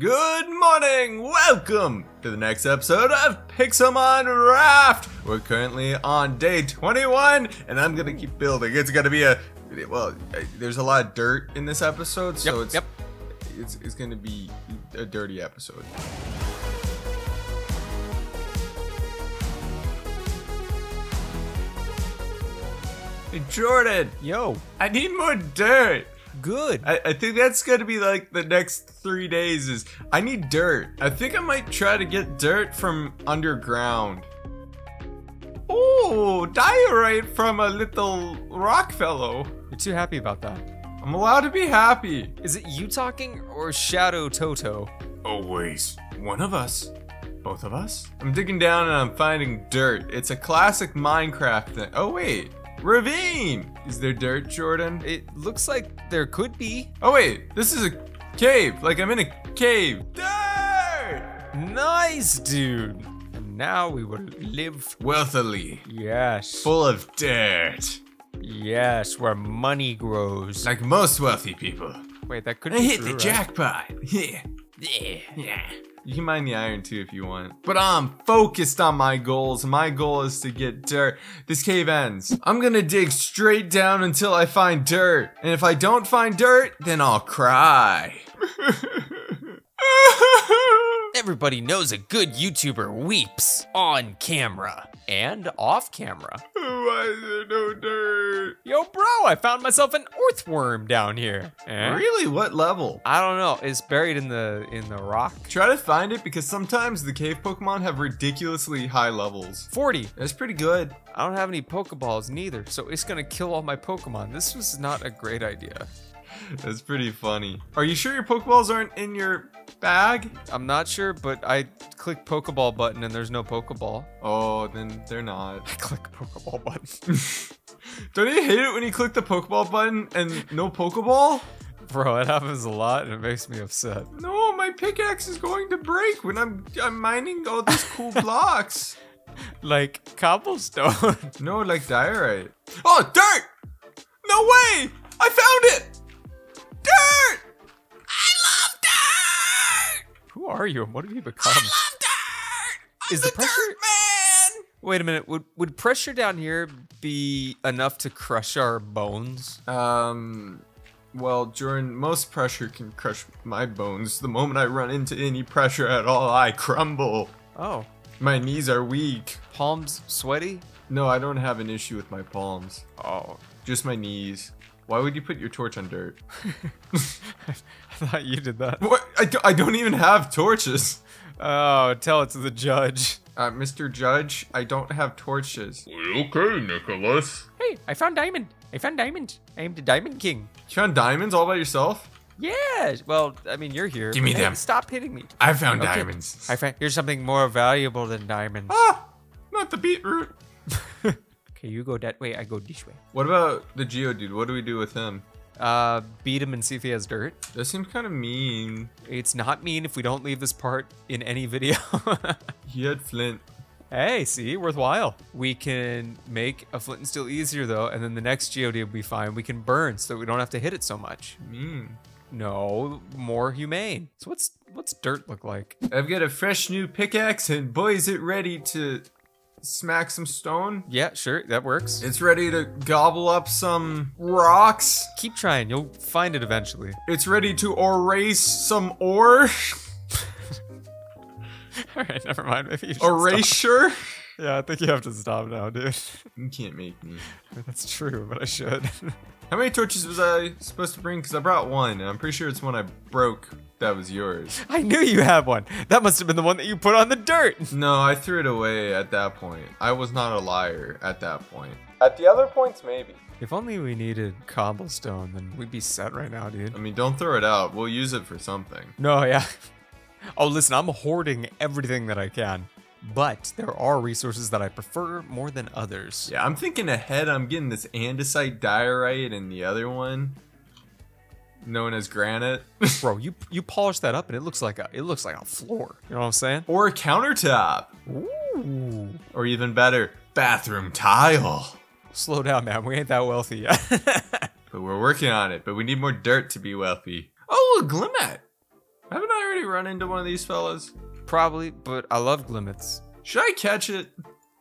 Good morning! Welcome to the next episode of Pixelmon Raft! We're currently on day 21, and I'm gonna keep building. It's gonna be a... well, there's a lot of dirt in this episode, so it's gonna be a dirty episode. Hey, Jordan! Yo! I need more dirt! Good. I think that's gonna be like the next 3 days is I need dirt. I think I might try to get dirt from underground. Oh, diorite from a little rock fellow. You're too happy about that. I'm allowed to be happy. Is it you talking or Shadow Toto? Always. One of us. Both of us? I'm digging down and I'm finding dirt. It's a classic Minecraft thing. Oh wait. Ravine! Is there dirt, Jordan? It looks like there could be. Oh wait, this is a cave. Like I'm in a cave. Dirt! Nice, dude. And now we will live wealthily. Yes. Full of dirt. Yes, where money grows. Like most wealthy people. Wait, that could be true, right? I hit the jackpot. Yeah. Yeah. Yeah. You can mine the iron too if you want. But I'm focused on my goals. My goal is to get dirt. This cave ends. I'm gonna dig straight down until I find dirt. And if I don't find dirt, then I'll cry. Everybody knows a good YouTuber weeps on camera and off camera. Why is there no dirt? Yo, bro, I found myself an earthworm down here. Eh? Really? What level? I don't know. It's buried in the rock. Try to find it because sometimes the cave Pokemon have ridiculously high levels. 40. That's pretty good. I don't have any Pokeballs neither, so it's gonna kill all my Pokemon. This was not a great idea. That's pretty funny. Are you sure your Pokeballs aren't in your bag? I'm not sure, but I click Pokeball button and there's no Pokeball. Oh, then they're not. I click Pokeball button. Don't you hate it when you click the Pokeball button and no Pokeball? Bro, it happens a lot and it makes me upset. No, my pickaxe is going to break when I'm mining all these cool blocks. Like cobblestone. No, like diorite. Oh, dirt! No way! I found it! Dirt! I love dirt! Who are you and what have you become? I love dirt! I'm the dirt man! Wait a minute, would pressure down here be enough to crush our bones? Well, Jordan, most pressure can crush my bones. The moment I run into any pressure at all, I crumble. Oh. My knees are weak. Palms sweaty? No, I don't have an issue with my palms. Oh. Just my knees. Why would you put your torch on dirt? I thought you did that. What? I don't even have torches. Oh, tell it to the judge. Mr. Judge, I don't have torches. Okay, Nicholas. Hey, I found diamond. I found diamond. I am the diamond king. You found diamonds all by yourself? Yeah. Well, I mean, you're here. Give me them. Stop hitting me. I found diamonds. Here's something more valuable than diamonds. Ah, not the beetroot. You go that way, I go this way. What about the Geodude? What do we do with him? Beat him and see if he has dirt. That seems kind of mean. It's not mean if we don't leave this part in any video. He had flint. Hey, see? Worthwhile. We can make a flint and steel easier, though, and then the next Geodude will be fine. We can burn so that we don't have to hit it so much. Mean. No, more humane. So what's dirt look like? I've got a fresh new pickaxe, and boy, is it ready to... smack some stone? Yeah, sure, that works. It's ready to gobble up some rocks. Keep trying, you'll find it eventually. It's ready to erase some ore. Alright, never mind. Maybe you should Erasure? Stop. Yeah, I think you have to stop now, dude. You can't make me. That's true, but I should. How many torches was I supposed to bring? Because I brought one, and I'm pretty sure it's one I broke. That was yours. I knew you had one. That must have been the one that you put on the dirt. No, I threw it away at that point. I was not a liar at that point. At the other points, maybe. If only we needed cobblestone, then we'd be set right now, dude. I mean, don't throw it out. We'll use it for something. No, yeah. Oh, listen, I'm hoarding everything that I can. But there are resources that I prefer more than others. Yeah, I'm thinking ahead. I'm getting this andesite diorite and the other one. Known as granite. Bro, you polish that up and it looks like a floor. You know what I'm saying? Or a countertop. Ooh. Or even better, bathroom tile. Slow down, man. We ain't that wealthy yet. But we're working on it. But we need more dirt to be wealthy. Oh, a Glimmet. Haven't I already run into one of these fellas? Probably, but I love Glimmets. Should I catch it?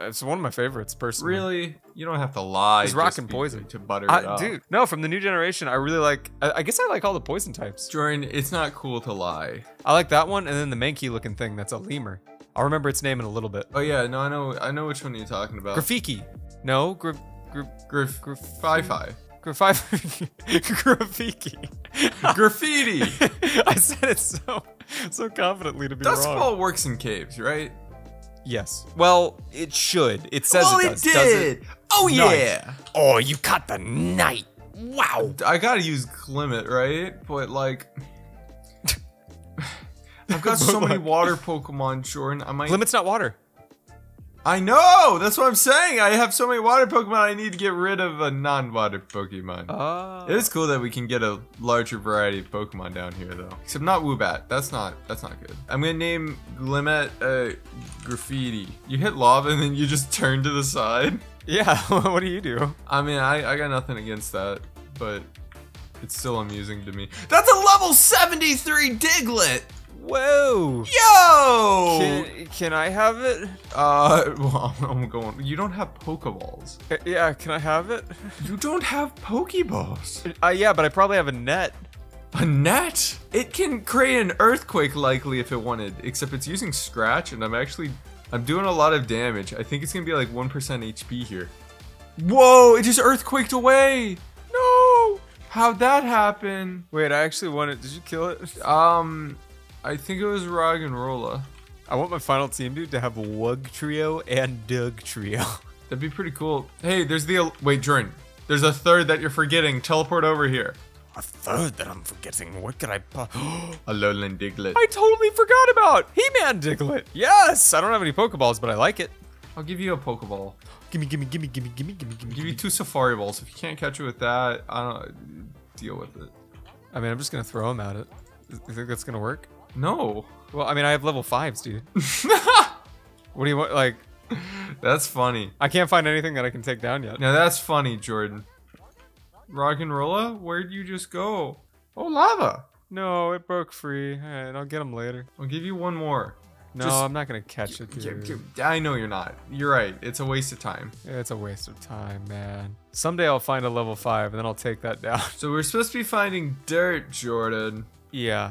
It's one of my favorites, personally. Really? You don't have to lie. It's Rock and Poison to butter it up. Dude, no, from the new generation, I really like... I guess I like all the poison types. Jordan, it's not cool to lie. I like that one, and then the Mankey-looking thing that's a lemur. I'll remember its name in a little bit. Oh, yeah. No, I know which one you're talking about. Grafaiai. No, Grafaiai. Graffiti. I said it so confidently to be wrong. Dustfall works in caves, right? Yes. Well, it should. It says it does. Well, it did. Oh, yeah. Oh, you caught the knight. Wow. I gotta use Glimmet, right? But, like... I've got so many water Pokemon, Jordan. I might... Glimmet's not water. I know! That's what I'm saying! I have so many water Pokemon, I need to get rid of a non-water Pokemon. It is cool that we can get a larger variety of Pokemon down here, though. Except not Wubat. That's not good. I'm gonna name Glimmet, Graffiti. You hit lava and then you just turn to the side? Yeah, what do you do? I mean, I got nothing against that, but it's still amusing to me. That's a level 73 Diglett! Whoa! Yo! Can I have it? Well, I'm going. You don't have Pokeballs. Yeah, can I have it? You don't have Pokeballs. Yeah, but I probably have a net. A net? It can create an earthquake likely if it wanted, except it's using Scratch, and I'm doing a lot of damage. I think it's gonna be like 1% HP here. Whoa! It just earthquaked away. No! How'd that happen? Wait, I actually won it. Did you kill it? I think it was Rag and Rolla. I want my final team, dude, to have Wug Trio and Dug Trio. That'd be pretty cool. Hey, there's the... Wait, Jordan. There's a third that you're forgetting. Teleport over here. A third that I'm forgetting? What could I... Alolan Diglett. I totally forgot about! He Man Diglett. Yes! I don't have any Pokeballs, but I like it. I'll give you a Pokeball. Gimme. Give you two Safari Balls. If you can't catch it with that, I don't... Deal with it. I mean, I'm just gonna throw them at it. You think that's gonna work? No. Well, I mean, I have level 5s, dude. What do you want? Like, that's funny. I can't find anything that I can take down yet. Now, that's funny, Jordan. Rock and Rolla, where'd you just go? Oh, lava. No, it broke free. All right, I'll get them later. I'll give you one more. No, just, I'm not going to catch it, dude. I know you're not. You're right. It's a waste of time. It's a waste of time, man. Someday I'll find a level 5, and then I'll take that down. So we're supposed to be finding dirt, Jordan. Yeah.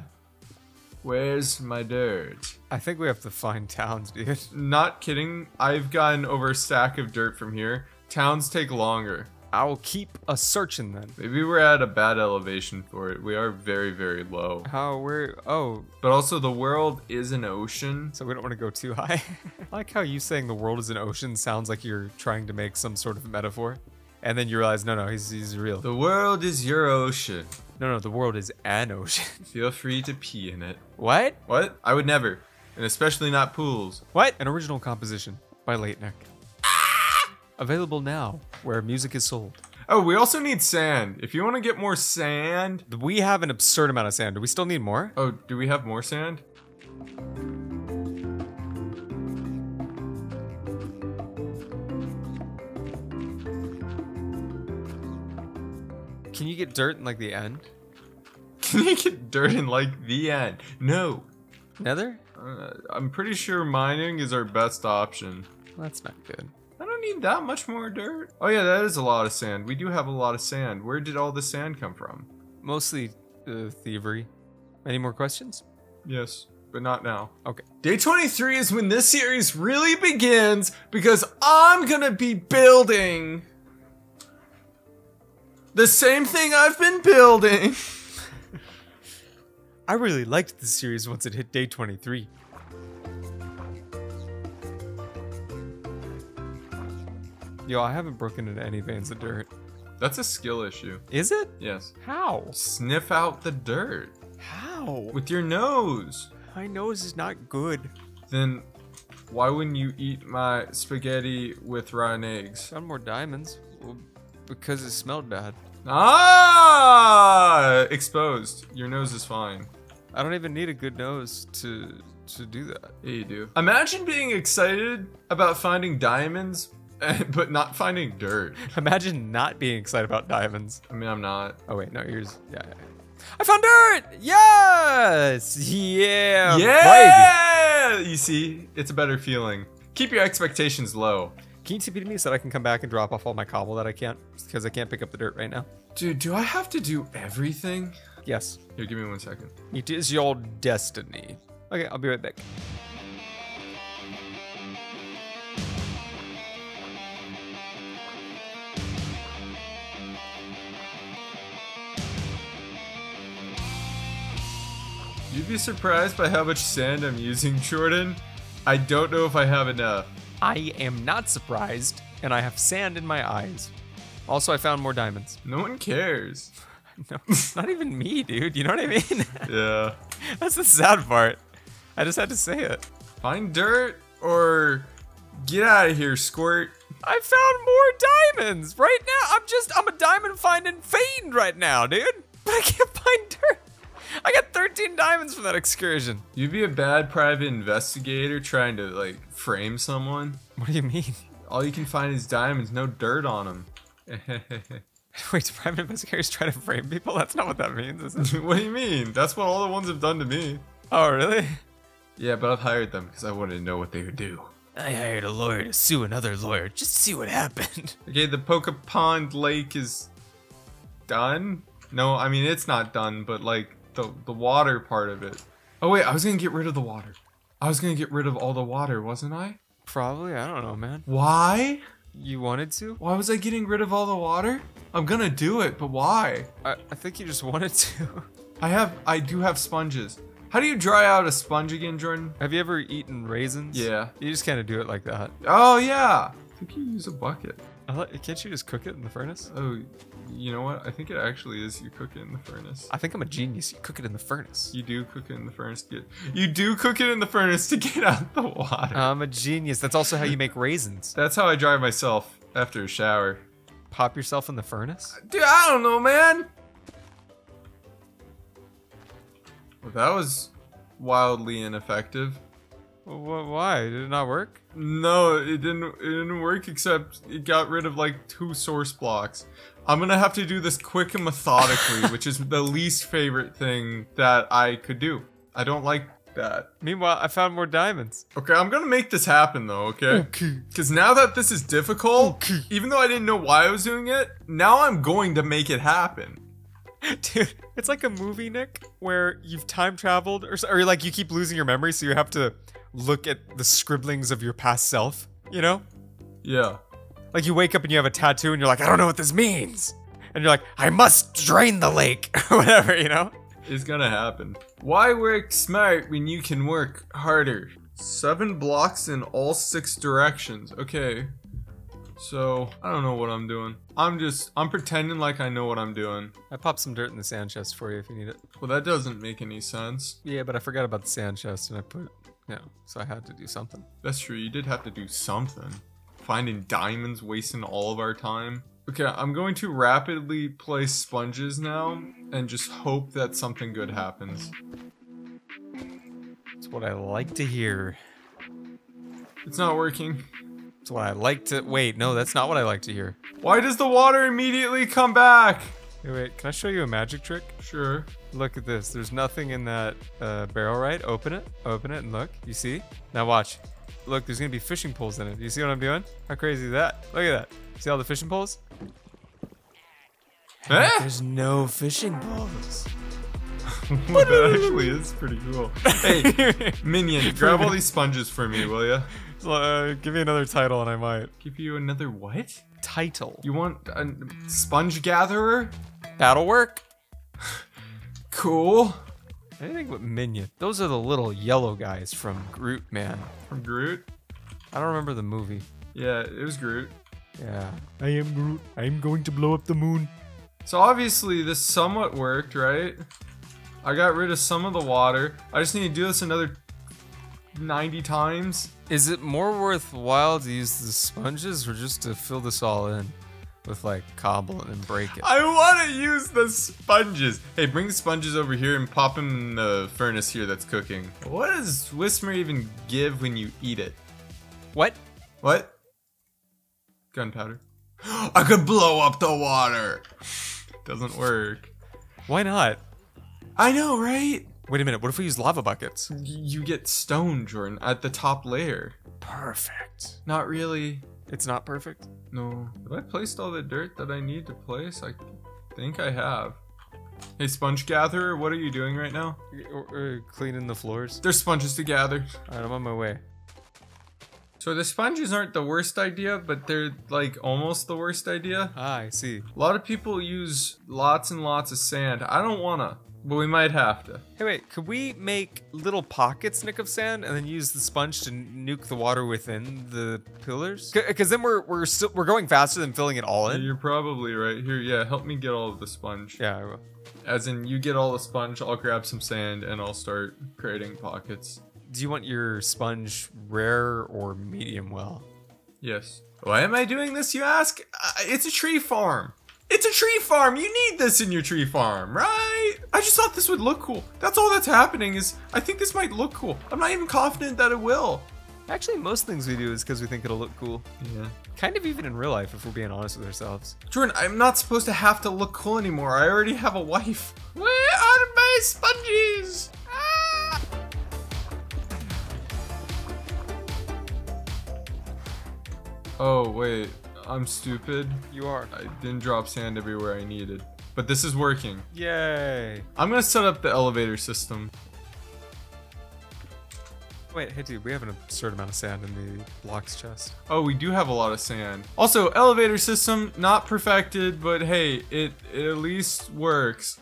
Where's my dirt? I think we have to find towns, dude. Not kidding. I've gotten over a stack of dirt from here. Towns take longer. I'll keep a searching then. Maybe we're at a bad elevation for it. We are very, very low. How we're... Oh. But also the world is an ocean. So we don't want to go too high. I like how you saying the world is an ocean sounds like you're trying to make some sort of metaphor. And then you realize, no, he's real. The world is your ocean. No, the world is an ocean. Feel free to pee in it. What? What? I would never. And especially not pools. What? An original composition by Leitner. Ah! Available now, where music is sold. Oh, we also need sand. If you want to get more sand... We have an absurd amount of sand. Do we still need more? Oh, do we have more sand? Can you get dirt in, like, the end? Can you get dirt in, like, the end? No. Nether? I'm pretty sure mining is our best option. Well, that's not good. I don't need that much more dirt. Oh, yeah, that is a lot of sand. We do have a lot of sand. Where did all the sand come from? Mostly thievery. Any more questions? Yes, but not now. Okay. Day 23 is when this series really begins, because I'm gonna be building... the same thing I've been building. I really liked this series once it hit day 23. Yo, I haven't broken into any veins of dirt. That's a skill issue. Is it? Yes. How? Sniff out the dirt. How? With your nose. My nose is not good. Then why wouldn't you eat my spaghetti with rotten eggs? Found more diamonds. Well, because it smelled bad. Ah! Exposed. Your nose is fine. I don't even need a good nose to do that. Yeah, you do. Imagine being excited about finding diamonds, but not finding dirt. Imagine not being excited about diamonds. I mean, I'm not. Oh, wait. No, yours. Yeah. I found dirt! Yes! Yeah! Yeah! Baby. You see, it's a better feeling. Keep your expectations low. Can you TP to me so that I can come back and drop off all my cobble that I can't? Because I can't pick up the dirt right now. Dude, do I have to do everything? Yes. Here, give me 1 second. It is your destiny. Okay, I'll be right back. You'd be surprised by how much sand I'm using, Jordan. I don't know if I have enough. I am not surprised, and I have sand in my eyes. Also, I found more diamonds. No one cares. No, not even me, dude. You know what I mean? Yeah. That's the sad part. I just had to say it. Find dirt or get out of here, Squirt. I found more diamonds right now. I'm a diamond finding fiend right now, dude. But I can't find dirt. I got 13 diamonds for that excursion. You'd be a bad private investigator trying to, like, frame someone. What do you mean? All you can find is diamonds, no dirt on them. Wait, private investigators try to frame people? That's not what that means, is it? What do you mean? That's what all the ones have done to me. Oh, really? Yeah, but I've hired them because I wanted to know what they would do. I hired a lawyer to sue another lawyer just to see what happened. Okay, the Poke Pond Lake is done? No, I mean, it's not done, but, like, the water part of it. Oh wait, I was gonna get rid of the water. I was gonna get rid of all the water, wasn't I? Probably, I don't know, man. Why? You wanted to? Why was I getting rid of all the water? I'm gonna do it, but why? I think you just wanted to. I do have sponges. How do you dry out a sponge again, Jordan? Have you ever eaten raisins? Yeah. You just kind of do it like that. Oh yeah. I think you use a bucket. Can't you just cook it in the furnace? Oh, you know what? I think it actually is you cook it in the furnace. I think I'm a genius. You cook it in the furnace. You do cook it in the furnace. You do cook it in the furnace to get out the water. I'm a genius. That's also how you make raisins. That's how I dry myself after a shower. Pop yourself in the furnace? Dude, I don't know, man. Well, that was wildly ineffective. Why? Did it not work? No, it didn't work, except it got rid of like 2 source blocks. I'm gonna have to do this quick and methodically, which is the least favorite thing that I could do. I don't like that. Meanwhile, I found more diamonds. Okay, I'm gonna make this happen though, okay? Because now that this is difficult, even though I didn't know why I was doing it, now I'm going to make it happen. Dude, it's like a movie, Nick, where you've time traveled, or like you keep losing your memory, so you have to look at the scribblings of your past self, you know? Yeah. Like you wake up and you have a tattoo and you're like, I don't know what this means. And you're like, I must drain the lake, or whatever, you know? It's gonna happen. Why work smart when you can work harder? 7 blocks in all 6 directions. Okay. So, I don't know what I'm doing. I'm pretending like I know what I'm doing. I popped some dirt in the sand chest for you if you need it. Well, that doesn't make any sense. Yeah, but I forgot about the sand chest and I put... No, so I had to do something. That's true, you did have to do something. Finding diamonds, wasting all of our time. Okay, I'm going to rapidly place sponges now and just hope that something good happens. It's what I like to hear. It's not working. It's what I like to... Wait, no, that's not what I like to hear. Why does the water immediately come back? Hey, wait, can I show you a magic trick? Sure. Look at this. There's nothing in that barrel, right? Open it, and look. You see? Now watch. Look, there's gonna be fishing poles in it. You see what I'm doing? How crazy is that? Look at that. See all the fishing poles? Hey, there's no fishing poles. Well, that actually is pretty cool. Hey, Minion, grab all these sponges for me, will ya? Give me another title, and I might. Give you another what? Title. You want a sponge gatherer? That'll work. Cool. Anything but Minion. Those are the little yellow guys from Groot, man. From Groot? I don't remember the movie. Yeah, it was Groot. Yeah. I am Groot. I am going to blow up the moon. So obviously this somewhat worked, right? I got rid of some of the water. I just need to do this another 90 times. Is it more worthwhile to use the sponges or just to fill this all in? With like cobble and break it. I want to use the sponges. Hey, bring the sponges over here and pop them in the furnace here that's cooking. What does Wismer even give when you eat it? What? What? Gunpowder. I could blow up the water. Doesn't work. Why not? I know, right? Wait a minute, what if we use lava buckets? You get stone, Jordan, at the top layer. Perfect. Not really. It's not perfect? No. Have I placed all the dirt that I need to place? I think I have. Hey, sponge gatherer, what are you doing right now? Cleaning the floors. There's sponges to gather. Alright, I'm on my way. So the sponges aren't the worst idea, but they're like almost the worst idea. Ah, I see. A lot of people use lots and lots of sand. I don't wanna, but we might have to. Hey, wait, could we make little pockets, Nick, of sand and then use the sponge to nuke the water within the pillars? Because then we're going faster than filling it all in. You're probably right. Here, yeah, help me get all of the sponge. Yeah, I will. As in, you get all the sponge, I'll grab some sand, and I'll start creating pockets. Do you want your sponge rare or medium well? Yes. Why am I doing this, you ask? It's a tree farm. It's a tree farm. You need this in your tree farm, right? I just thought this would look cool. That's all that's happening is I think this might look cool. I'm not even confident that it will. Actually, most things we do is because we think it'll look cool. Yeah. Kind of even in real life, if we're being honest with ourselves. Jordan, I'm not supposed to have to look cool anymore. I already have a wife. Where are my sponges? Ah! Oh, wait. I'm stupid. You are. I didn't drop sand everywhere I needed. But this is working. Yay. I'm going to set up the elevator system. Wait, hey dude, we have an absurd amount of sand in the blocks chest. Oh, we do have a lot of sand. Also, elevator system, not perfected, but hey, it at least works.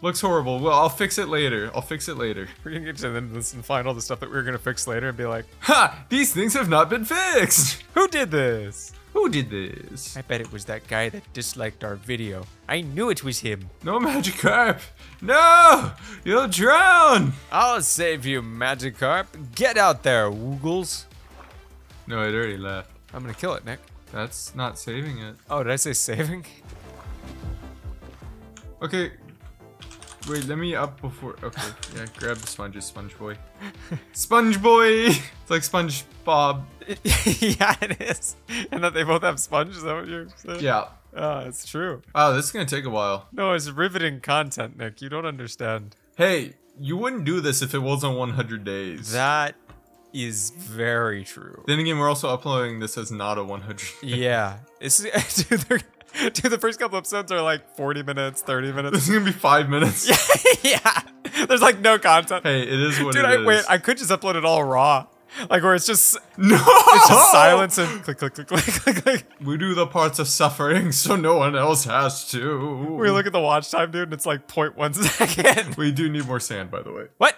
Looks horrible. Well, I'll fix it later. I'll fix it later. We're gonna get to the end of this and find all the stuff that we were gonna fix later and be like, ha! These things have not been fixed! Who did this? Who did this? I bet it was that guy that disliked our video. I knew it was him. No, Magikarp! No! You'll drown! I'll save you, Magikarp. Get out there, Woogles. No, it already left. I'm gonna kill it, Nick. That's not saving it. Oh, did I say saving? Okay. Wait, let me up before... Okay, yeah, grab the sponges, Sponge Boy. Sponge Boy! It's like SpongeBob. Yeah, it is. And that they both have sponges, is that what you're saying? Yeah. Oh, it's true. Wow, this is gonna take a while. No, it's riveting content, Nick. You don't understand. Hey, you wouldn't do this if it wasn't 100 days. That is very true. Then again, we're also uploading this as not a 100 days. Yeah. It's, dude, dude, the first couple episodes are like 40 minutes, 30 minutes. This is gonna be 5 minutes. Yeah. There's like no content. Hey, it is what it is. Dude, wait, I could just upload it all raw. Like where it's just, no! It's just silence and click, click, click, click, click, click. We do the parts of suffering so no one else has to. We look at the watch time, dude, and it's like 0.1 second. We do need more sand, by the way. What?